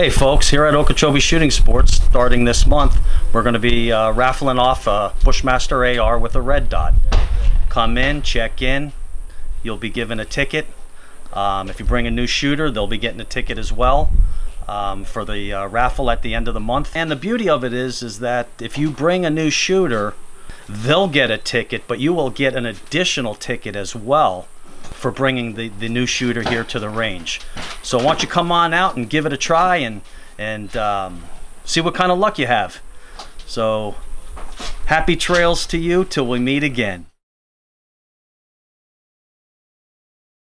Hey folks, here at Okeechobee Shooting Sports, starting this month, we're going to be raffling off a Bushmaster AR with a red dot. Come in, check in, you'll be given a ticket. If you bring a new shooter, they'll be getting a ticket as well for the raffle at the end of the month. And the beauty of it is that if you bring a new shooter, they'll get a ticket, but you will get an additional ticket as well for bringing the new shooter here to the range. So why don't you come on out and give it a try and see what kind of luck you have. So happy trails to you till we meet again.